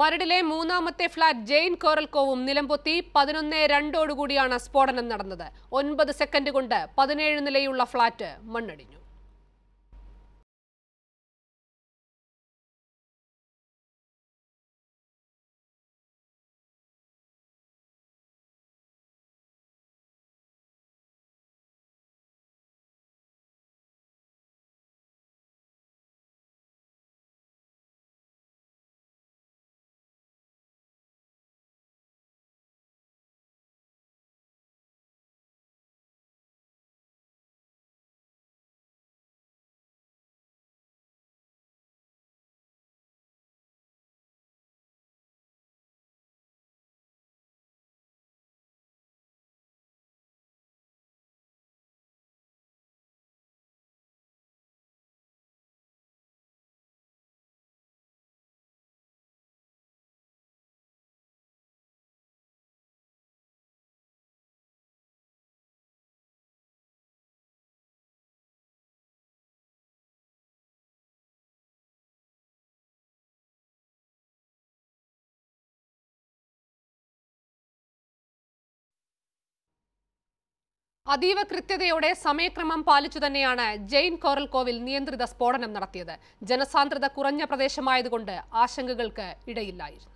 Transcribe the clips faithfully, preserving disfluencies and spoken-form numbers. മരടിലെ മൂന്നാമത്തെ ഫ്ളാറ്റ് ജെയിൻ കോറൽക്കോവും നിലംപൊത്തി പതിനൊന്ന് രണ്ടോടുകൂടിയാണ് സ്ഫോടനം നടന്നത്. ഒൻപത് സെക്കൻഡ് കൊണ്ട് പതിനേഴ് നിലയുള്ള ഫ്ളാറ്റ് മണ്ണടിഞ്ഞു. അതീവ കൃത്യതയോടെ സമയക്രമം പാലിച്ചു തന്നെയാണ് ജെയിൻ കോറൽക്കോവിൽ നിയന്ത്രിത സ്ഫോടനം നടത്തിയത്. ജനസാന്ദ്രത കുറഞ്ഞ പ്രദേശമായതുകൊണ്ട് ആശങ്കകൾക്ക് ഇടയില്ലായിരുന്നു.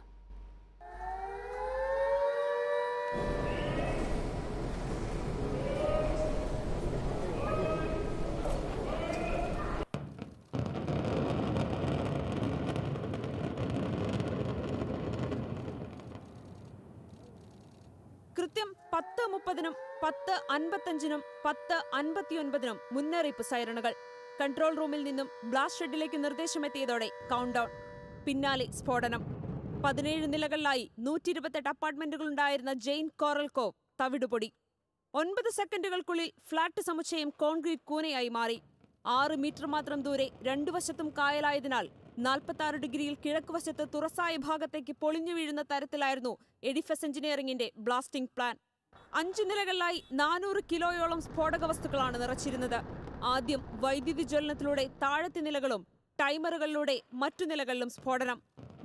കൃത്യം പത്ത് മുപ്പതിനും പത്ത് അൻപത്തഞ്ചിനും പത്ത് അൻപത്തിയൊൻപതിനും മുന്നറിയിപ്പ് സൈറണുകൾ. കൺട്രോൾ റൂമിൽ നിന്നും ബ്ലാസ്റ്റ് ഷെഡിലേക്ക് നിർദ്ദേശമെത്തിയതോടെ കൗണ്ട് ഡൗൺ, പിന്നാലെ സ്ഫോടനം. പതിനേഴ് നിലകളിലായി നൂറ്റി ഇരുപത്തെട്ട് അപ്പാർട്ട്മെന്റുകളുണ്ടായിരുന്ന ജെയിൻ കോറൽക്കോവ് തവിടുപൊടി. ഒൻപത് സെക്കൻഡുകൾക്കുള്ളിൽ ഫ്ളാറ്റ് സമുച്ചയം കോൺക്രീറ്റ് കൂനയായി മാറി. ആറ് മീറ്റർ മാത്രം ദൂരെ രണ്ടു വശത്തും കായലായതിനാൽ നാൽപ്പത്തി ആറ് ഡിഗ്രിയിൽ കിഴക്കുവശത്ത് തുറസായ ഭാഗത്തേക്ക് പൊളിഞ്ഞു വീഴുന്ന തരത്തിലായിരുന്നു എഡിഫസ് എഞ്ചിനീയറിംഗിന്റെ ബ്ലാസ്റ്റിംഗ് പ്ലാൻ. അഞ്ചു നിലകളിലായി നാനൂറ് കിലോയോളം സ്ഫോടക വസ്തുക്കളാണ് നിറച്ചിരുന്നത്. ആദ്യം വൈദ്യുതി ജ്വലനത്തിലൂടെ താഴത്തെ നിലകളും ടൈമറുകളിലൂടെ മറ്റു നിലകളിലും സ്ഫോടനം.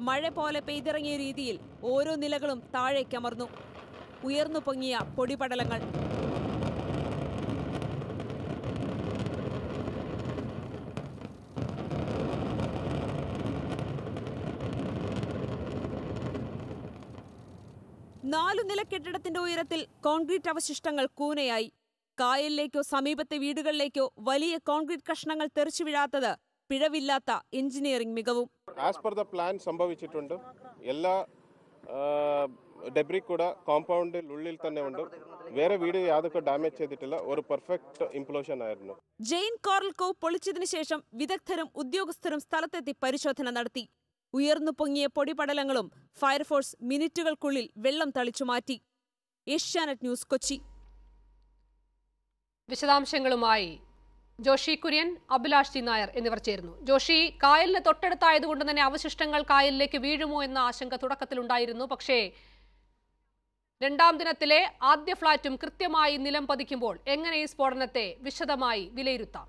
മഴ പോലെ പെയ്തിറങ്ങിയ രീതിയിൽ ഓരോ നിലകളും താഴേക്കമർന്നു. ഉയർന്നു പൊങ്ങിയ പൊടിപടലങ്ങൾ. നാലു നില കെട്ടിടത്തിന്റെ ഉയരത്തിൽ കോൺക്രീറ്റ് അവശിഷ്ടങ്ങൾ കൂനയായി. കായലിലേക്കോ സമീപത്തെ വീടുകളിലേക്കോ വലിയ കോൺക്രീറ്റ് കഷ്ണങ്ങൾ തെറിച്ചു വീഴാത്തത് പിഴവില്ലാത്ത എഞ്ചിനീയറിംഗ് മികവും. ആസ് പെർ ദ പ്ലാൻ സംഭവിച്ചിട്ടുണ്ട്. എല്ലാ ഡെബ്രി കൂടെ കോമ്പൗണ്ടിൽ ഉള്ളിൽ തന്നെ ഉണ്ട്. വേറെ വീട് യാതൊക്കെ ഡാമേജ് ചെയ്തിട്ടില്ല. ഒരു പെർഫെക്റ്റ് ഇംപ്ലോഷൻ ആയിരുന്നു. ജെയിൻ കോറൽക്കോവ് പൊളിച്ചതിനു ശേഷം വിദഗ്ധരും ഉദ്യോഗസ്ഥരും സ്ഥലത്തെത്തി പരിശോധന നടത്തി. ഉയർന്നു പൊങ്ങിയ പൊടിപടലങ്ങളും ഫയർഫോഴ്സ് മിനിറ്റുകൾക്കുള്ളിൽ വെള്ളം തളിച്ചുമാറ്റി. ഏഷ്യാനെറ്റ് ന്യൂസ് കൊച്ചി. വിശദാംശങ്ങളുമായി ജോഷി കുര്യൻ, അഭിലാഷ് ജി നായർ എന്നിവർ ചേരുന്നു. ജോഷി, കായലിന് തൊട്ടടുത്തായതുകൊണ്ട് തന്നെ അവശിഷ്ടങ്ങൾ കായലിലേക്ക് വീഴുമോ എന്ന ആശങ്ക തുടക്കത്തിലുണ്ടായിരുന്നു. പക്ഷേ രണ്ടാം ദിനത്തിലെ ആദ്യ ഫ്ളാറ്റും കൃത്യമായി നിലം പതിക്കുമ്പോൾ എങ്ങനെ ഈ സ്ഫോടനത്തെ വിശദമായി വിലയിരുത്താം?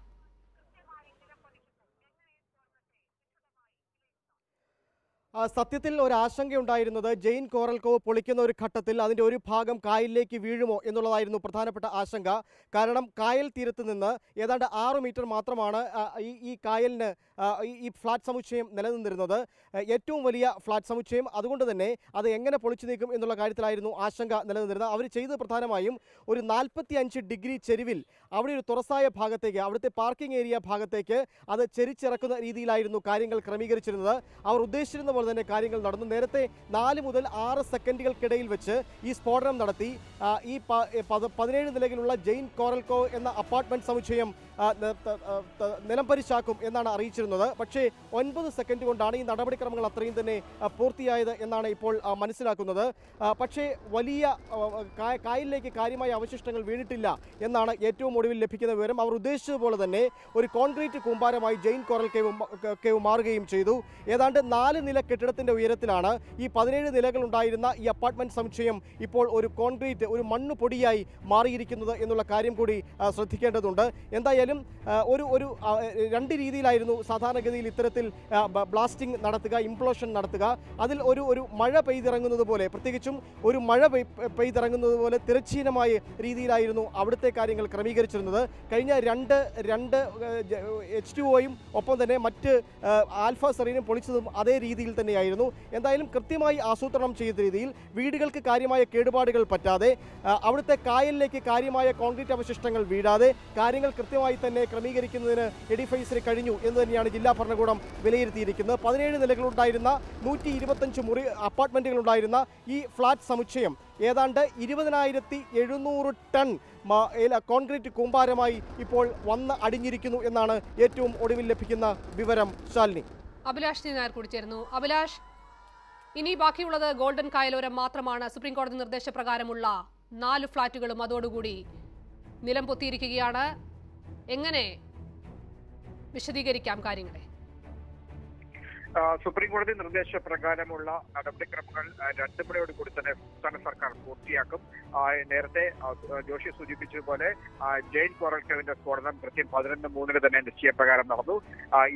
സത്യത്തിൽ ഒരാശങ്കയുണ്ടായിരുന്നത് ജെയിൻ കോറൽക്കോവ് പൊളിക്കുന്ന ഒരു ഘട്ടത്തിൽ അതിൻ്റെ ഒരു ഭാഗം കായലിലേക്ക് വീഴുമോ എന്നുള്ളതായിരുന്നു പ്രധാനപ്പെട്ട ആശങ്ക. കാരണം കായൽ തീരത്ത് നിന്ന് ഏതാണ്ട് ആറ് മീറ്റർ മാത്രമാണ് ഈ ഈ കായലിന് ഈ ഫ്ളാറ്റ് സമുച്ചയം നിലനിന്നിരുന്നത്. ഏറ്റവും വലിയ ഫ്ളാറ്റ് സമുച്ചയം. അതുകൊണ്ട് തന്നെ അത് എങ്ങനെ പൊളിച്ചു നീക്കും എന്നുള്ള കാര്യത്തിലായിരുന്നു ആശങ്ക നിലനിന്നിരുന്നത്. അവർ ചെയ്ത് പ്രധാനമായും ഒരു നാൽപ്പത്തി അഞ്ച് ഡിഗ്രി ചെരിവിൽ അവിടെ ഒരു തുറസായ ഭാഗത്തേക്ക്, അവിടുത്തെ പാർക്കിംഗ് ഏരിയ ഭാഗത്തേക്ക് അത് ചെരിച്ചിറക്കുന്ന രീതിയിലായിരുന്നു കാര്യങ്ങൾ ക്രമീകരിച്ചിരുന്നത്. അവർ ഉദ്ദേശിച്ചിരുന്ന പോലെ തന്നെ കാര്യങ്ങൾ നടന്നു. നേരത്തെ നാല് മുതൽ ആറ് സെക്കൻഡുകൾക്കിടയിൽ വെച്ച് ഈ സ്ഫോടനം നടത്തി. ഈ പതിനേഴ് നിലയിലുള്ള ജെയിൻ കോറൽക്കോവ് എന്ന അപ്പാർട്ട്മെന്റ് സമുച്ചയം നിലം പരിശാക്കും എന്നാണ് അറിയിച്ചിരുന്നത്. പക്ഷേ ഒൻപത് സെക്കൻഡ് കൊണ്ടാണ് ഈ നടപടിക്രമങ്ങൾ അത്രയും തന്നെ പൂർത്തിയായത് എന്നാണ് ഇപ്പോൾ മനസ്സിലാക്കുന്നത്. പക്ഷേ വലിയ കായലിലേക്ക് കാര്യമായ അവശിഷ്ടങ്ങൾ വീണിട്ടില്ല എന്നാണ് ഏറ്റവും ഒടുവിൽ ലഭിക്കുന്ന വിവരം. അവർ ഉദ്ദേശിച്ചതുപോലെ തന്നെ ഒരു കോൺക്രീറ്റ് കൂമ്പാരമായി ജെയിൻ കോറൽക്കോവ് മാറുകയും ചെയ്തു. ഏതാണ്ട് നാല് നില കെട്ടിടത്തിന്റെ ഉയരത്തിലാണ് ഈ പതിനേഴ് നിലകളുണ്ടായിരുന്ന ഈ അപ്പാർട്ട്മെന്റ് സമുച്ചയം ഇപ്പോൾ ഒരു കോൺക്രീറ്റ് ഒരു മണ്ണ് പൊടിയായി മാറിയിരിക്കുന്നത് എന്നുള്ള കാര്യം കൂടി ശ്രദ്ധിക്കേണ്ടതുണ്ട്. എന്തായാലും ഒരു ഒരു രണ്ട് രീതിയിലായിരുന്നു സാധാരണഗതിയിൽ ഇത്തരത്തിൽ ബ്ലാസ്റ്റിംഗ് നടത്തുക, ഇംപ്ലോഷൻ നടത്തുക. അതിൽ ഒരു ഒരു മഴ പെയ്തിറങ്ങുന്നത് പോലെ, പ്രത്യേകിച്ചും ഒരു മഴ പെയ്തിറങ്ങുന്നത് പോലെ തിരശ്ചീനമായ രീതിയിലായിരുന്നു അവിടുത്തെ കാര്യങ്ങൾ ക്രമീകരിച്ചിരുന്നത്. കഴിഞ്ഞ രണ്ട് രണ്ട് എച്ച് ടു ഒയും ഒപ്പം തന്നെ മറ്റ് ആൽഫ സെറീനും പൊളിച്ചതും അതേ രീതിയിൽ തന്നെയായിരുന്നു. എന്തായാലും കൃത്യമായി ആസൂത്രണം ചെയ്ത രീതിയിൽ വീടുകൾക്ക് കാര്യമായ കേടുപാടുകൾ പറ്റാതെ, അവിടുത്തെ കായലിലേക്ക് കാര്യമായ കോൺക്രീറ്റ് അവശിഷ്ടങ്ങൾ വീഴാതെ കാര്യങ്ങൾ കൃത്യമായി തന്നെ ക്രമീകരിക്കുന്നതിന് എഡിഫൈസിന് കഴിഞ്ഞു എന്ന് തന്നെയാണ് ജില്ലാ ഭരണകൂടം വിലയിരുത്തിയിരിക്കുന്നത്. പതിനേഴ് നിലകളുണ്ടായിരുന്ന നൂറ്റി ഇരുപത്തഞ്ച് മുറി അപ്പാർട്ട്മെൻറ്റുകളുണ്ടായിരുന്ന ഈ ഫ്ലാറ്റ് സമുച്ചയം ഏതാണ്ട് ഇരുപതിനായിരത്തി എഴുന്നൂറ് ടൺ കോൺക്രീറ്റ് കൂമ്പാരമായി ഇപ്പോൾ വന്ന് അടിഞ്ഞിരിക്കുന്നു എന്നാണ് ഏറ്റവും ഒടുവിൽ ലഭിക്കുന്ന വിവരം. ശാലിനി, അഭിലാഷ് നായർ കൂടിച്ചേരുന്നു. അഭിലാഷ്, ഇനി ബാക്കിയുള്ളത് ഗോൾഡൻ കായലോരം മാത്രമാണ്. സുപ്രീം കോടതി നിർദ്ദേശപ്രകാരമുള്ള നാല് ഫ്ളാറ്റുകളും അതോടുകൂടി നിലം പൊത്തിയിരിക്കുകയാണ്. എങ്ങനെ വിശദീകരിക്കാം കാര്യങ്ങളെ? സുപ്രീം കോടതി നിർദ്ദേശപ്രകാരമുള്ള നടപടിക്രമങ്ങൾ രണ്ടു മണിയോട് കൂടി തന്നെ സംസ്ഥാന സർക്കാർ പൂർത്തിയാക്കും. നേരത്തെ ജോഷി സൂചിപ്പിച്ചതുപോലെ ജെയിൻ കോറൽക്കവിന്റെ സ്ഫോടനം കൃത്യം പതിനൊന്ന് മൂന്നിന് തന്നെ നിശ്ചയപ്രകാരം നടന്നു.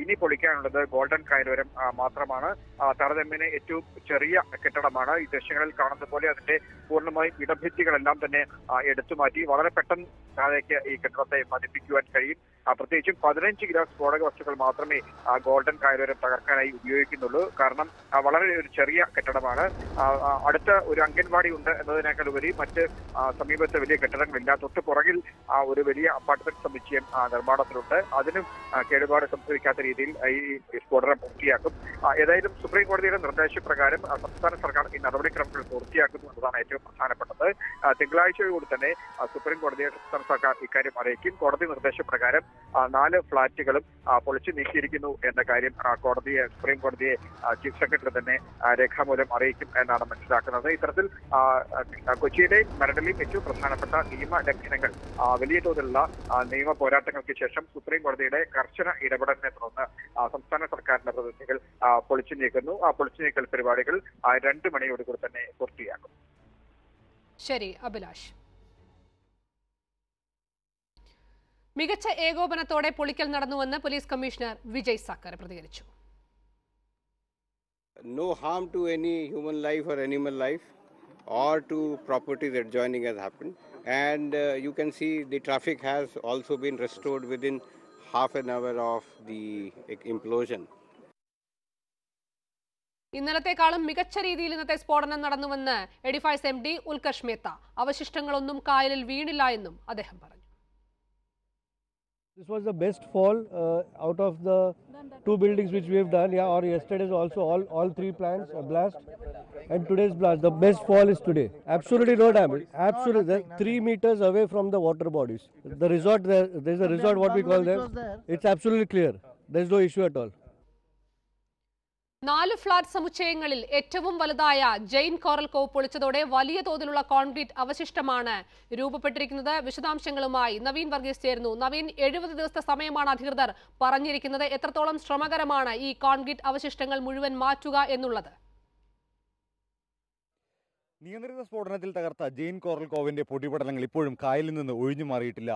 ഇനി പൊളിക്കാനുള്ളത് ഗോൾഡൻ കായലോരം മാത്രമാണ്. താരതമ്യേന ഏറ്റവും ചെറിയ കെട്ടിടമാണ്. ഈ ദൃശ്യങ്ങളിൽ കാണുന്ന പോലെ അതിന്റെ പൂർണ്ണമായും ഇടഭിത്തികളെല്ലാം തന്നെ എടുത്തുമാറ്റി വളരെ പെട്ടെന്ന് താഴേക്ക് ഈ കെട്ടിടത്തെ പതിപ്പിക്കുവാൻ കഴിയും. പ്രത്യേകിച്ചും പതിനഞ്ച് കിലോ സ്ഫോടക വസ്തുക്കൾ മാത്രമേ ഗോൾഡൻ കായലോരം തകർക്കാനായി ഉപയോഗിക്കുന്നുള്ളൂ. കാരണം വളരെ ഒരു ചെറിയ കെട്ടിടമാണ്. അടുത്ത ഒരു അംഗൻവാടി ഉണ്ട് എന്നതിനേക്കാൾ ഉപരി മറ്റ് സമീപത്തെ വലിയ കെട്ടിടങ്ങളില്ല. തൊട്ട് പുറകിൽ ഒരു വലിയ അപ്പാർട്ട്മെന്റ് സമുച്ചയം നിർമ്മാണത്തിലുണ്ട്. അതിനും കേടുപാട് സംഭവിക്കാത്ത രീതിയിൽ ഈ സ്ഫോടനം പൂർത്തിയാക്കും. ഏതായാലും സുപ്രീം കോടതിയുടെ നിർദ്ദേശപ്രകാരം സംസ്ഥാന സർക്കാർ ഈ നടപടിക്രമങ്ങൾ പൂർത്തിയാക്കുന്നു എന്നതാണ് ഏറ്റവും പ്രധാനപ്പെട്ടത്. തിങ്കളാഴ്ചയോട് തന്നെ സുപ്രീം കോടതിയെ സംസ്ഥാന സർക്കാർ ഇക്കാര്യം അറിയിക്കും. കോടതി നിർദ്ദേശപ്രകാരം നാല് ഫ്ളാറ്റുകളും പൊളിച്ചു നീക്കിയിരിക്കുന്നു എന്ന കാര്യം കോടതിയെ സുപ്രീം കോടതിയെ ചീഫ് സെക്രട്ടറി തന്നെ രേഖാമൂലം അറിയിക്കും എന്നാണ് മനസ്സിലാക്കുന്നത്. ഇത്തരത്തിൽ കൊച്ചിയിലെയും മരടിലെയും ഏറ്റവും പ്രധാനപ്പെട്ട നിയമ ലംഘനങ്ങൾ, വലിയ തോതിലുള്ള നിയമ പോരാട്ടങ്ങൾക്ക് ശേഷം സുപ്രീം കോടതിയുടെ കർശന ഇടപെടലിനെ തുടർന്ന് സംസ്ഥാന സർക്കാരിന്റെ പ്രതിനിധികൾ പൊളിച്ചു നീക്കുന്നു. ആ പൊളിച്ചു നീക്കൽ പരിപാടികൾ രണ്ടു മണിയോടുകൂടി തന്നെ പൂർത്തിയാക്കും. ശരി അഭിലാഷ്. മികച്ച ഏകോപനത്തോടെ പൊളിക്കൽ നടന്നുവെന്ന് പോലീസ് കമ്മീഷണർ വിജയ് സാക്കർ പ്രതികരിച്ചു. No harm to any human life or animal life or to property that adjoining has happened, and uh, you can see the traffic has also been restored within half an hour of the implosion. ഇന്നലത്തെക്കാളും മികച്ച രീതിയിൽ ഇന്നത്തെ സ്ഫോടനം നടന്നുവെന്ന് Edifice M D Utkarsh Mehta. അവശിഷ്ടങ്ങളൊന്നും കായലിൽ വീണില്ല എന്നും അദ്ദേഹം പറഞ്ഞു. This was the best fall uh, out of the two buildings which we have done. Yeah, or yesterday's also all all three plants uh, blast, and today's blast. The best fall is today. Absolutely no damage. Absolutely three meters away from the water bodies. The resort there, there's a resort what we call them. It's absolutely clear. There's no issue at all. നാല് flat സമുച്ചയങ്ങളിൽ ഏറ്റവും വലുതായ Jain coral cove പൊളിച്ചതോടെ വലിയ തോതിലുള്ള concrete അവശിഷ്ടമാണ് രൂപപ്പെട്ടിരിക്കുന്നത്. വിശദാംശങ്ങളുമായി നവീൻ വർഗീസ് ചേരുന്നു. നവീൻ, എഴുപത് ദിവസത്തെ സമയമാണ് അധികൃതർ പറഞ്ഞിരിക്കുന്നത്. എത്രത്തോളം ശ്രമകരമാണ് ഈ കോൺക്രീറ്റ് അവശിഷ്ടങ്ങൾ മുഴുവൻ മാറ്റുക എന്നുള്ളത്? നിയന്ത്രിത സ്ഫോടനത്തിൽ തകർത്ത ജെയിൻ കോറൽ കോവിന്റെ പൊടിപടലങ്ങൾ ഇപ്പോഴും കായലിൽ നിന്ന് ഒഴിഞ്ഞു മാറിയിട്ടില്ല.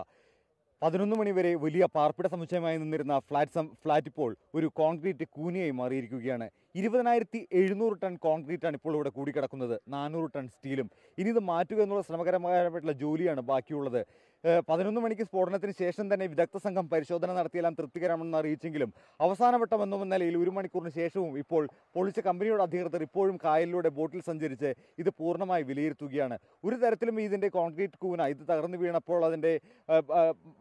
പതിനൊന്ന് മണിവരെ വലിയ പാർപ്പിട സമുച്ചയമായി നിന്നിരുന്ന ഫ്ലാറ്റ് ഫ്ലാറ്റ് ഇപ്പോൾ ഒരു കോൺക്രീറ്റ് കൂനിയായി മാറിയിരിക്കുകയാണ്. ഇരുപതിനായിരത്തി എഴുന്നൂറ് ടൺ കോൺക്രീറ്റാണ് ഇപ്പോൾ ഇവിടെ കൂടിക്കിടക്കുന്നത്, നാനൂറ് ടൺ സ്റ്റീലും. ഇനി ഇത് മാറ്റുക എന്നുള്ള ശ്രമകരമായിട്ടുള്ള ജോലിയാണ് ബാക്കിയുള്ളത്. പതിനൊന്ന് മണിക്ക് സ്ഫോടനത്തിന് ശേഷം തന്നെ വിദഗ്ധ സംഘം പരിശോധന നടത്തിയെല്ലാം തൃപ്തികരമെന്ന് അറിയിച്ചെങ്കിലും അവസാനവട്ടമെന്നും നിലയിൽ ഒരു മണിക്കൂറിന് ശേഷവും ഇപ്പോൾ പൊളിച്ച കമ്പനിയുടെ അധികൃതർ ഇപ്പോഴും കായലിലൂടെ ബോട്ടിൽ സഞ്ചരിച്ച് ഇത് പൂർണ്ണമായി വിലയിരുത്തുകയാണ്. ഒരു തരത്തിലും ഇതിൻ്റെ കോൺക്രീറ്റ് കൂന, ഇത് തകർന്നു വീണപ്പോൾ അതിൻ്റെ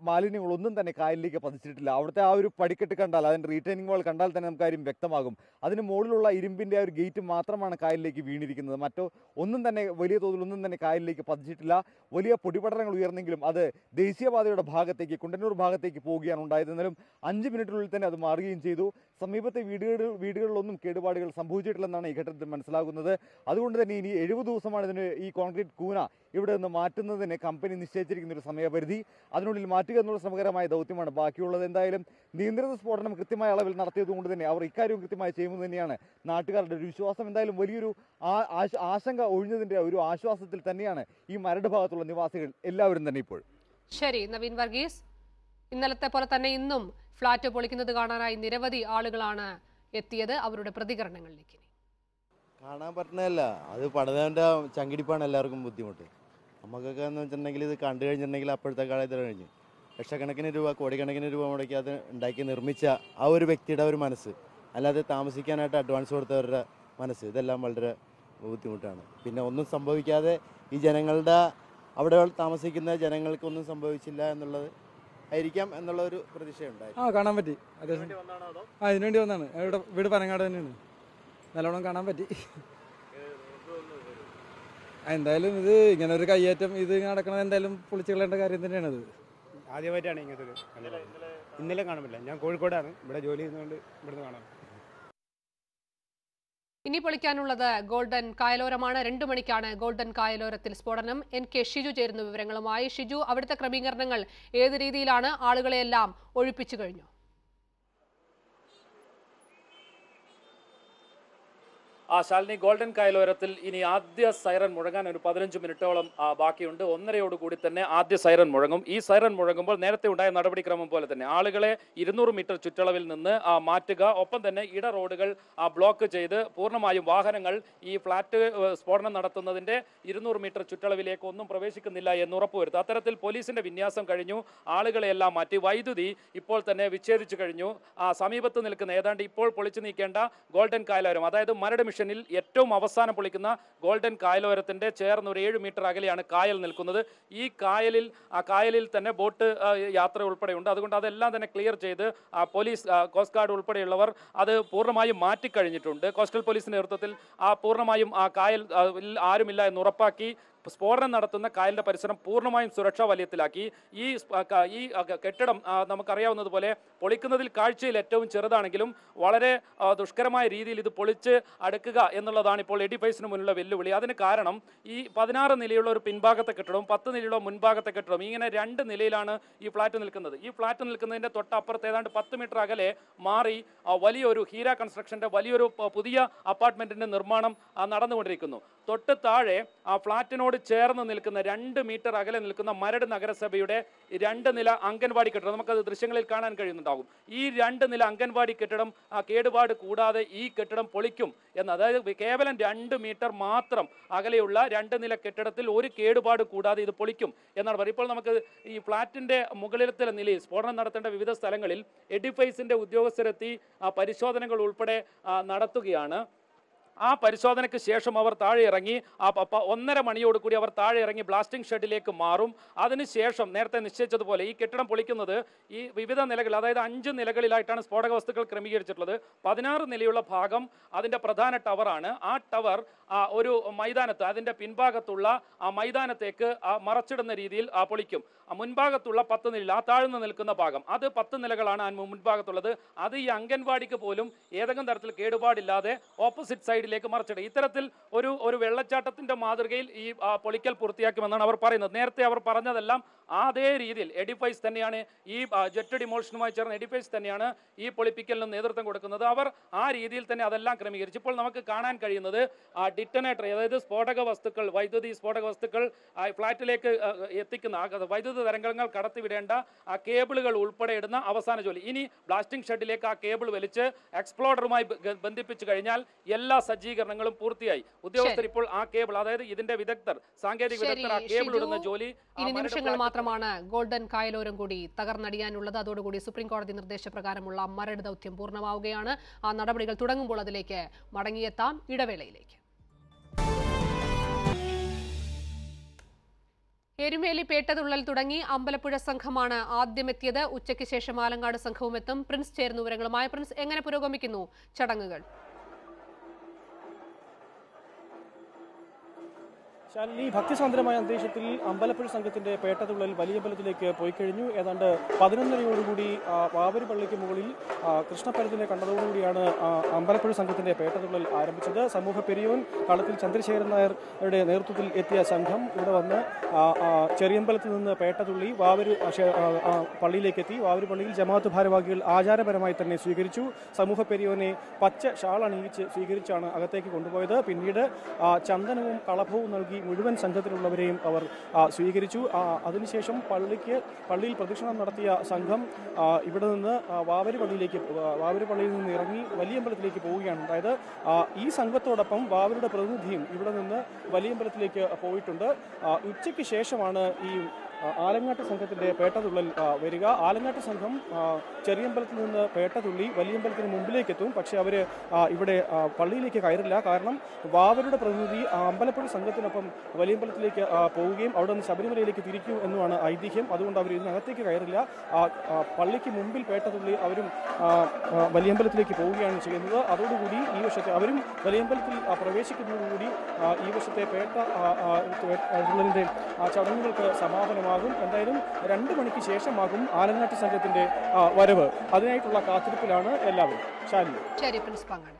മാലിന്യങ്ങളൊന്നും തന്നെ കായലിലേക്ക് പതിച്ചിട്ടില്ല. അവിടുത്തെ ആ ഒരു പടിക്കെട്ട് കണ്ടാൽ, അതിൻ്റെ റീറ്റൈനിങ് വാൾ കണ്ടാൽ തന്നെ നമുക്ക് കാര്യം വ്യക്തമാകും. അതിന് മുകളിലുള്ള ഇരുമ്പിൻ്റെ ആ ഒരു ഗേറ്റ് മാത്രമാണ് കായലിലേക്ക് വീണിരിക്കുന്നത്. മറ്റോ ഒന്നും തന്നെ വലിയ തോതിൽ ഒന്നും തന്നെ കായലിലേക്ക് പതിച്ചിട്ടില്ല. വലിയ പൊടിപടലങ്ങൾ ഉയർന്നെങ്കിലും അത് ദേശീയപാതയുടെ ഭാഗത്തേക്ക്, കുണ്ടന്നൂർ ഭാഗത്തേക്ക് പോവുകയാണ് ഉണ്ടായത്. എന്നാലും അഞ്ച് മിനിറ്റിനുള്ളിൽ തന്നെ അത് മാറുകയും ചെയ്തു. സമീപത്തെ വീടുകളിൽ വീടുകളിലൊന്നും കേടുപാടുകൾ സംഭവിച്ചിട്ടില്ലെന്നാണ് ഈ ഘട്ടത്തിൽ മനസ്സിലാകുന്നത്. അതുകൊണ്ട് തന്നെ ഇനി എഴുപത് ദിവസമാണ് ഇതിന് ഈ കോൺക്രീറ്റ് കൂന ഇവിടെ നിന്ന് മാറ്റുന്നതിന് കമ്പനി നിശ്ചയിച്ചിരിക്കുന്ന ഒരു സമയപരിധി, അതിനുള്ളിൽ മാറ്റുക എന്നുള്ള ശ്രമകരമായ ദൗത്യമാണ് ബാക്കിയുള്ളത്. എന്തായാലും നിയന്ത്രിത സ്ഫോടനം കൃത്യമായ അളവിൽ നടത്തിയതുകൊണ്ട് തന്നെ അവർ ഇക്കാര്യവും കൃത്യമായി ചെയ്യുന്നത് തന്നെയാണ് നാട്ടുകാരുടെ ഒരു വിശ്വാസം. എന്തായാലും വലിയൊരു ആശങ്ക ഒഴിഞ്ഞതിൻ്റെ ഒരു ആശ്വാസത്തിൽ തന്നെയാണ് ഈ മരട് ഭാഗത്തുള്ള നിവാസികൾ എല്ലാവരും തന്നെ ഇപ്പോൾ. ശരി നവീൻ വർഗീസ്, ഇന്നലത്തെ പോലെ തന്നെ ഇന്നും ഫ്ളാറ്റ് പൊളിക്കുന്നത് കാണാനായി നിരവധി ആളുകളാണ് എത്തിയത്. അവരുടെ പ്രതികരണങ്ങളിലേക്ക് കാണാൻ പറ്റുന്നതല്ല, അത് പണിതവൻ്റെ ചങ്കിടിപ്പാണ് എല്ലാവർക്കും ബുദ്ധിമുട്ട്. നമുക്കൊക്കെ എന്ന് വെച്ചിട്ടുണ്ടെങ്കിൽ ഇത് കണ്ടു കഴിഞ്ഞിട്ടുണ്ടെങ്കിൽ അപ്പോഴത്തെ കാലത്തിൽ കഴിഞ്ഞു ലക്ഷക്കണക്കിന് രൂപ കോടിക്കണക്കിന് രൂപ മുടക്കി അത് ഉണ്ടാക്കി നിർമ്മിച്ച ആ ഒരു വ്യക്തിയുടെ ഒരു മനസ്സ്, അല്ലാതെ താമസിക്കാനായിട്ട് അഡ്വാൻസ് കൊടുത്തവരുടെ മനസ്സ്, ഇതെല്ലാം വളരെ ബുദ്ധിമുട്ടാണ്. പിന്നെ ഒന്നും സംഭവിക്കാതെ ഈ ജനങ്ങളുടെ അവിടെ താമസിക്കുന്ന ജനങ്ങൾക്കൊന്നും സംഭവിച്ചില്ല എന്നുള്ളത് ആയിരിക്കാം എന്നുള്ള ഒരു പ്രതീക്ഷയുണ്ടായിരുന്നു. ആ കാണാൻ പറ്റി, ആ ഇതിനുവേണ്ടി വന്നാണ്. ഇവിടെ വീട് പനങ്ങാട് തന്നെയാണ്, നല്ലോണം കാണാൻ പറ്റി. എന്തായാലും ഇത് ഇങ്ങനെ ഒരു കയ്യേറ്റം ഇത് നടക്കണത് എന്തായാലും പൊളിച്ചുകളേണ്ട കാര്യം തന്നെയാണ്. ഇത് ആദ്യമായിട്ടാണ് ഇങ്ങനത്തെ ഇന്നലെ കാണാൻ പറ്റില്ല. ഞാൻ കോഴിക്കോടാണ്, ഇവിടെ ജോലി ചെയ്യുന്നതുകൊണ്ട് ഇവിടുന്ന് കാണാം. ഇനി പൊളിക്കാനുള്ളത് ഗോൾഡൻ കായലോരമാണ്. രണ്ടു മണിക്കാണ് ഗോൾഡൻ കായലോരത്തിൽ സ്ഫോടനം. എൻ കെ ഷിജു ചേരുന്ന വിവരങ്ങളുമായി. ഷിജു, അവിടുത്തെ ക്രമീകരണങ്ങൾ ഏത് രീതിയിലാണ്? ആളുകളെല്ലാം ഒഴിപ്പിച്ചു കഴിഞ്ഞു? ആ ശാലിനി, ഗോൾഡൻ കായലോരത്തിൽ ഇനി ആദ്യ സൈറൻ മുഴങ്ങാൻ ഒരു പതിനഞ്ച് മിനിറ്റോളം ബാക്കിയുണ്ട്. ഒന്നരയോടുകൂടി തന്നെ ആദ്യ സൈറൻ മുഴങ്ങും. ഈ സൈറൻ മുഴങ്ങുമ്പോൾ നേരത്തെ ഉണ്ടായ നടപടിക്രമം പോലെ തന്നെ ആളുകളെ ഇരുന്നൂറ് മീറ്റർ ചുറ്റളവിൽ നിന്ന് മാറ്റുക, ഒപ്പം തന്നെ ഇട റോഡുകൾ ബ്ലോക്ക് ചെയ്ത് പൂർണ്ണമായും വാഹനങ്ങൾ ഈ ഫ്ളാറ്റ് സ്ഫോടനം നടത്തുന്നതിൻ്റെ ഇരുന്നൂറ് മീറ്റർ ചുറ്റളവിലേക്ക് ഒന്നും പ്രവേശിക്കുന്നില്ല എന്ന് ഉറപ്പുവരുത്തുക. അത്തരത്തിൽ പോലീസിൻ്റെ വിന്യാസം കഴിഞ്ഞു. ആളുകളെല്ലാം മാറ്റി. വൈദ്യുതി ഇപ്പോൾ തന്നെ വിച്ഛേദിച്ചു കഴിഞ്ഞു. ആ സമീപത്ത് നിൽക്കുന്ന ഏതാണ്ട് ഇപ്പോൾ പൊളിച്ചു നീക്കേണ്ട ഗോൾഡൻ കായലോരം, അതായത് മരട് ിൽ ഏറ്റവും അവസാനം പൊളിക്കുന്ന ഗോൾഡൻ കായലോരത്തിന്റെ ചേർന്ന് ഒരു ഏഴ് മീറ്റർ അകലെയാണ് കായൽ നിൽക്കുന്നത്. ഈ കായലിൽ ആ കായലിൽ തന്നെ ബോട്ട് യാത്ര ഉൾപ്പെടെയുണ്ട്. അതുകൊണ്ട് അതെല്ലാം തന്നെ ക്ലിയർ ചെയ്ത് പോലീസ്, കോസ്റ്റ് ഗാർഡ് ഉൾപ്പെടെയുള്ളവർ അത് പൂർണ്ണമായും മാറ്റിക്കഴിഞ്ഞിട്ടുണ്ട്. കോസ്റ്റൽ പോലീസിന്റെ നേതൃത്വത്തിൽ ആ പൂർണ്ണമായും ആ കായൽ ആരുമില്ല എന്ന് ഉറപ്പാക്കി സ്ഫോടനം നടത്തുന്ന കായലിൻ്റെ പരിസരം പൂർണ്ണമായും സുരക്ഷാ വലയത്തിലാക്കി. ഈ ഈ കെട്ടിടം നമുക്കറിയാവുന്നതുപോലെ പൊളിക്കുന്നതിൽ കാഴ്ചയിൽ ഏറ്റവും ചെറുതാണെങ്കിലും വളരെ ദുഷ്കരമായ രീതിയിൽ ഇത് പൊളിച്ച് അടുക്കുക എന്നുള്ളതാണ് ഇപ്പോൾ എഡിഫൈസിന് മുന്നിലുള്ള വെല്ലുവിളി. അതിന് കാരണം ഈ പതിനാറ് നിലയുള്ള ഒരു പിൻഭാഗത്തെ കെട്ടിടവും പത്ത് നിലയുള്ള മുൻഭാഗത്തെ കെട്ടിടവും ഇങ്ങനെ രണ്ട് നിലയിലാണ് ഈ ഫ്ലാറ്റ് നിൽക്കുന്നത്. ഈ ഫ്ലാറ്റ് നിൽക്കുന്നതിൻ്റെ തൊട്ടപ്പുറത്ത് ഏതാണ്ട് പത്ത് മീറ്റർ അകലെ മാറി വലിയൊരു ഹീര കൺസ്ട്രക്ഷൻ്റെ വലിയൊരു പുതിയ അപ്പാർട്ട്മെൻറ്റിൻ്റെ നിർമ്മാണം നടന്നുകൊണ്ടിരിക്കുന്നു. തൊട്ട് താഴെ ആ ഫ്ലാറ്റിനോട് ചേർന്ന് നിൽക്കുന്ന രണ്ട് മീറ്റർ അകലെ നിൽക്കുന്ന മരട് നഗരസഭയുടെ രണ്ട് നില അംഗൻവാടി കെട്ടിടം, നമുക്കത് ദൃശ്യങ്ങളിൽ കാണാൻ കഴിയുന്നുണ്ടാകും. ഈ രണ്ട് നില അംഗൻവാടി കെട്ടിടം കേടുപാട് കൂടാതെ ഈ കെട്ടിടം പൊളിക്കും എന്ന്, അതായത് കേവലം രണ്ട് മീറ്റർ മാത്രം അകലെയുള്ള രണ്ട് നില കെട്ടിടത്തിൽ ഒരു കേടുപാട് കൂടാതെ ഇത് പൊളിക്കും എന്നാണ് പറയുന്നത്. ഇപ്പോൾ നമുക്ക് ഈ ഫ്ളാറ്റിന്റെ മുകളിലത്തെ നിലയിൽ സ്ഫോടനം നടത്തേണ്ട വിവിധ സ്ഥലങ്ങളിൽ എഡിഫൈസിന്റെ ഉദ്യോഗസ്ഥരെത്തി പരിശോധനകൾ ഉൾപ്പെടെ നടത്തുകയാണ്. ആ പരിശോധനയ്ക്ക് ശേഷം അവർ താഴെ ഇറങ്ങി ഒന്നര മണിയോട് കൂടി അവർ താഴെ ഇറങ്ങി ബ്ലാസ്റ്റിംഗ് ഷെഡിലേക്ക് മാറും. അതിനുശേഷം നേരത്തെ നിശ്ചയിച്ചതുപോലെ ഈ കെട്ടിടം പൊളിക്കുന്നത് ഈ വിവിധ നിലകൾ, അതായത് അഞ്ച് നിലകളിലായിട്ടാണ് സ്ഫോടക വസ്തുക്കൾ ക്രമീകരിച്ചിട്ടുള്ളത്. പതിനാറ് നിലയുള്ള ഭാഗം അതിൻ്റെ പ്രധാന ടവറാണ്. ആ ടവർ ഒരു മൈതാനത്ത്, അതിൻ്റെ പിൻഭാഗത്തുള്ള ആ മൈതാനത്തേക്ക് മറച്ചിടുന്ന രീതിയിൽ പൊളിക്കും. മുൻഭാഗത്തുള്ള പത്ത് നില, ആ താഴ്ന്നു നിൽക്കുന്ന ഭാഗം, അത് പത്ത് നിലകളാണ് ആ മുൻഭാഗത്തുള്ളത്. അത് ഈ അംഗൻവാടിക്ക് പോലും ഏതെങ്കിലും തരത്തിൽ കേടുപാടില്ലാതെ ഓപ്പോസിറ്റ് സൈഡ് ിലേക്ക് മറിച്ചിടുക. ഇത്തരത്തിൽ ഒരു ഒരു വെള്ളച്ചാട്ടത്തിന്റെ മാതൃകയിൽ ഈ പൊളിക്കൽ പൂർത്തിയാക്കുമെന്നാണ് അവർ പറയുന്നത്. നേരത്തെ അവർ പറഞ്ഞതെല്ലാം അതേ രീതിയിൽ എഡിഫൈസ് തന്നെയാണ്, ഈ ജെറ്റ് ഡിമോൾഷനുമായി ചേർന്ന് എഡിഫൈസ് തന്നെയാണ് ഈ പൊളിപ്പിക്കലിന് നേതൃത്വം കൊടുക്കുന്നത്. അവർ ആ രീതിയിൽ തന്നെ അതെല്ലാം ക്രമീകരിച്ചു. ഇപ്പോൾ നമുക്ക് കാണാൻ കഴിയുന്നത് ഡിറ്റനേറ്റർ, അതായത് സ്ഫോടക വസ്തുക്കൾ, വൈദ്യുതി സ്ഫോടക വസ്തുക്കൾ ഫ്ളാറ്റിലേക്ക് എത്തിക്കുന്ന വൈദ്യുത തരംഗങ്ങൾ കടത്തിവിടേണ്ട ആ കേബിളുകൾ ഉൾപ്പെടെ ഇടുന്ന അവസാന ജോലി. ഇനി ബ്ലാസ്റ്റിംഗ് ഷെഡിലേക്ക് ആ കേബിൾ വലിച്ച് എക്സ്പ്ലോഡറുമായി ബന്ധിപ്പിച്ചു കഴിഞ്ഞാൽ എല്ലാ സജ്ജീകരണങ്ങളും പൂർത്തിയായി. ഉദ്യോഗസ്ഥർ ഇപ്പോൾ ആ കേബിൾ, അതായത് ഇതിന്റെ വിദഗ്ധർ, സാങ്കേതിക വിദഗ്ധർ ആ കേബിൾ ഇടുന്ന ജോലി. ഇനി നിമിഷങ്ങൾ മാത്രമാണ് ഗോൾഡൻ കായലോരം കൂടി തകർന്നടിയാനുള്ളത്. അതോടുകൂടി സുപ്രീം കോടതി നിർദ്ദേശപ്രകാരമുള്ള മരട് ദൗത്യം പൂർണ്ണമാവുകയാണ്. ആ നടപടികൾ തുടങ്ങുമ്പോൾ അതിലേക്ക് മടങ്ങിയെത്താം. ഇടവേളയിലേക്ക്. എരുമേലി പേട്ടതുള്ളൽ തുടങ്ങി. അമ്പലപ്പുഴ സംഘമാണ് ആദ്യമെത്തിയത്. ഉച്ചയ്ക്ക് ശേഷം ആലങ്ങാട് സംഘവും എത്തും. പ്രിൻസ് ചേർന്ന വിവരങ്ങളുമായി. പ്രിൻസ്, എങ്ങനെ പുരോഗമിക്കുന്നു ചടങ്ങുകൾ? ശാലിനി, ഭക്തിസാന്ദ്രമായ അന്തരീക്ഷത്തിൽ അമ്പലപ്പുഴ സംഘത്തിന്റെ പേട്ടതുള്ളൽ വലിയമ്പലത്തിലേക്ക് പോയി കഴിഞ്ഞു. ഏതാണ്ട് പതിനൊന്നരയോടുകൂടി വാവരി പള്ളിക്ക് മുകളിൽ കൃഷ്ണപരത്തിലെ കണ്ടതോടുകൂടിയാണ് അമ്പലപ്പുഴ സംഘത്തിന്റെ പേട്ടതുള്ളൽ ആരംഭിച്ചത്. സമൂഹ പെരിയോൻ കളത്തിൽ ചന്ദ്രശേഖരൻ നായരുടെ നേതൃത്വത്തിൽ എത്തിയ സംഘം ഇവിടെ വന്ന് ചെറിയമ്പലത്തിൽ നിന്ന് പേട്ടതുള്ളി വാവരി പള്ളിയിലേക്കെത്തി. വാവരി പള്ളിയിൽ ജമാഅത്ത് ഭാരവാഹികൾ ആചാരപരമായി തന്നെ സ്വീകരിച്ചു. സമൂഹ പെരിയോനെ പച്ച ഷാൾ അണിയിച്ച് സ്വീകരിച്ചാണ് അകത്തേക്ക് കൊണ്ടുപോയത്. പിന്നീട് ചന്ദനവും കളഭവും നൽകി മുഴുവൻ സംഘത്തിലുള്ളവരെയും അവർ സ്വീകരിച്ചു. അതിനുശേഷം പള്ളിക്ക് പള്ളിയിൽ പ്രദക്ഷിണം നടത്തിയ സംഘം ഇവിടെ നിന്ന് വാവരി പള്ളിയിലേക്ക് വാവരി പള്ളിയിൽ നിന്ന് ഇറങ്ങി വലിയമ്പലത്തിലേക്ക് പോവുകയാണ്. അതായത് ഈ സംഘത്തോടൊപ്പം വാവരുടെ പ്രതിനിധിയും ഇവിടെ നിന്ന് വലിയമ്പലത്തിലേക്ക് പോയിട്ടുണ്ട്. ഉച്ചയ്ക്ക് ശേഷമാണ് ഈ ആലങ്ങാട്ട് സംഘത്തിൻ്റെ പേട്ടതുള്ളൽ വരിക. ആലങ്ങാട്ട് സംഘം ചെറിയമ്പലത്തിൽ നിന്ന് പേട്ടതുള്ളി വലിയമ്പലത്തിന് മുമ്പിലേക്ക് എത്തും. പക്ഷേ അവർ ഇവിടെ പള്ളിയിലേക്ക് കയറില്ല. കാരണം വാവരുടെ പ്രതിനിധി അമ്പലപ്പുഴ സംഘത്തിനൊപ്പം വലിയമ്പലത്തിലേക്ക് പോവുകയും അവിടെ നിന്ന് ശബരിമലയിലേക്ക് തിരിക്കും എന്നുമാണ് ഐതിഹ്യം. അതുകൊണ്ട് അവർ ഇതിനകത്തേക്ക് കയറില്ല. പള്ളിക്ക് മുമ്പിൽ പേട്ടതുള്ളി അവരും വലിയമ്പലത്തിലേക്ക് പോവുകയാണ് ചെയ്യുന്നത്. അതോടുകൂടി ഈ വർഷത്തെ അവരും വലിയമ്പലത്തിൽ പ്രവേശിക്കുന്നതോടുകൂടി ഈ വർഷത്തെ പേട്ട തുള്ളലിൻ്റെ ചടങ്ങുകൾക്ക് സമാപനം. എന്തായാലും രണ്ടു മണിക്ക് ശേഷമാകും ആലങ്ങാട്ട് സംഘത്തിന്റെ വരവ്. അതിനായിട്ടുള്ള കാത്തിരിപ്പിലാണ് എല്ലാവരും. ശരി, പ്രിൻസിപ്പാൾ.